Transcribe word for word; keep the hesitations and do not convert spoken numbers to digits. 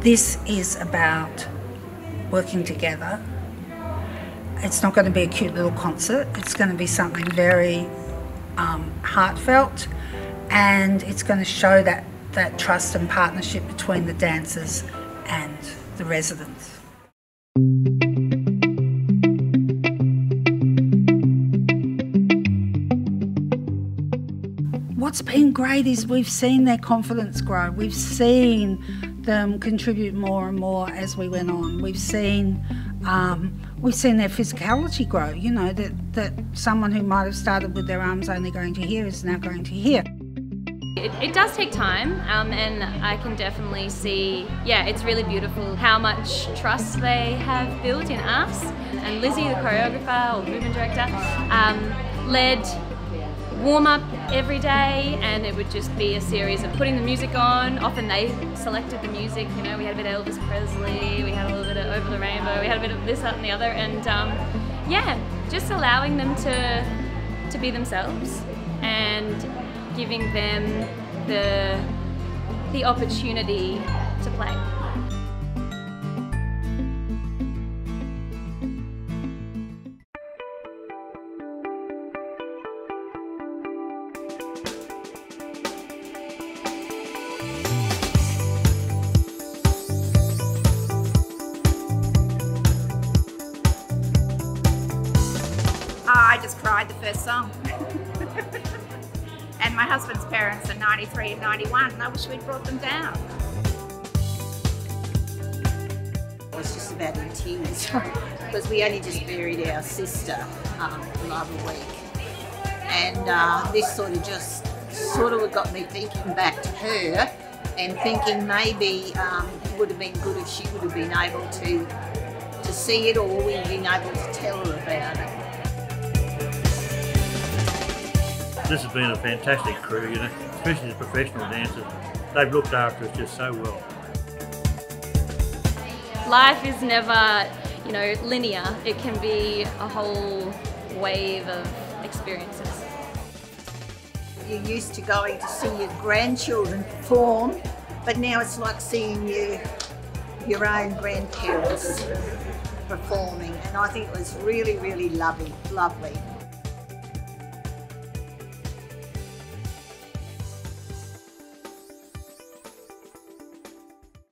This is about working together. It's not going to be a cute little concert. It's going to be something very um, heartfelt, and it's going to show that, that trust and partnership between the dancers and the residents. What's been great is we've seen their confidence grow. We've seen them contribute more and more as we went on. We've seen um, we've seen their physicality grow. You know, that, that someone who might have started with their arms only going to here is now going to here. It, it does take time, um, and I can definitely see, yeah, it's really beautiful how much trust they have built in us. And Lizzie, the choreographer or movement director, um, led warm up every day, and it would just be a series of putting the music on. Often they selected the music, you know, we had a bit of Elvis Presley, we had a little bit of Over the Rainbow, we had a bit of this, that and the other, and um, yeah, just allowing them to, to be themselves and giving them the, the opportunity to play. I just cried the first song. And my husband's parents are ninety-three and ninety-one, and I wish we'd brought them down. I was just about in tears because we only just buried our sister um, last week, and uh, this sort of just sort of got me thinking back to her and thinking maybe um, it would have been good if she would have been able to to see it, or we'd been able to tell her about it. This has been a fantastic crew, you know, especially the professional dancers. They've looked after us just so well. Life is never, you know, linear. It can be a whole wave of experiences. You're used to going to see your grandchildren perform, but now it's like seeing you, your own grandparents performing, and I think it was really, really lovely, lovely.